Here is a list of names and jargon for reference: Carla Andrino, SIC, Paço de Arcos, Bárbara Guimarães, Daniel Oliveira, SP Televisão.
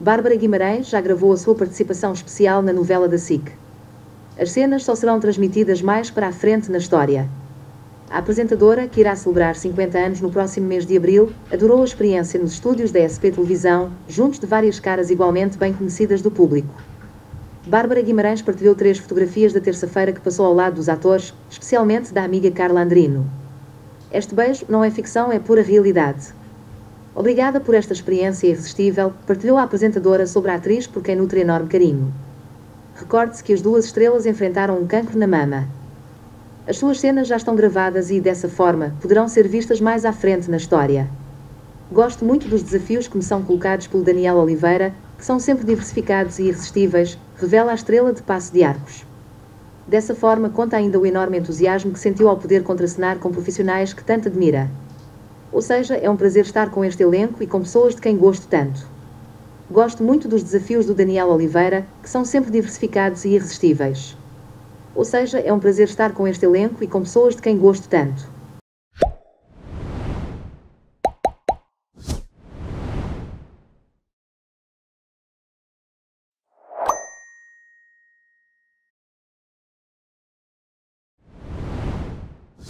Bárbara Guimarães já gravou a sua participação especial na novela da SIC. As cenas só serão transmitidas mais para a frente na história. A apresentadora, que irá celebrar 50 anos no próximo mês de abril, adorou a experiência nos estúdios da SP Televisão, juntos de várias caras igualmente bem conhecidas do público. Bárbara Guimarães partilhou 3 fotografias da terça-feira que passou ao lado dos atores, especialmente da amiga Carla Andrino. Este beijo não é ficção, é pura realidade. Obrigada por esta experiência irresistível, partilhou a apresentadora sobre a atriz por quem nutre enorme carinho. Recorde-se que as 2 estrelas enfrentaram um cancro na mama. As suas cenas já estão gravadas e, dessa forma, poderão ser vistas mais à frente na história. Gosto muito dos desafios que me são colocados pelo Daniel Oliveira, que são sempre diversificados e irresistíveis, revela a estrela de Paço de Arcos. Dessa forma, conta ainda o enorme entusiasmo que sentiu ao poder contracenar com profissionais que tanto admira. Ou seja, é um prazer estar com este elenco e com pessoas de quem gosto tanto. Gosto muito dos desafios do Daniel Oliveira, que são sempre diversificados e irresistíveis. Ou seja, é um prazer estar com este elenco e com pessoas de quem gosto tanto.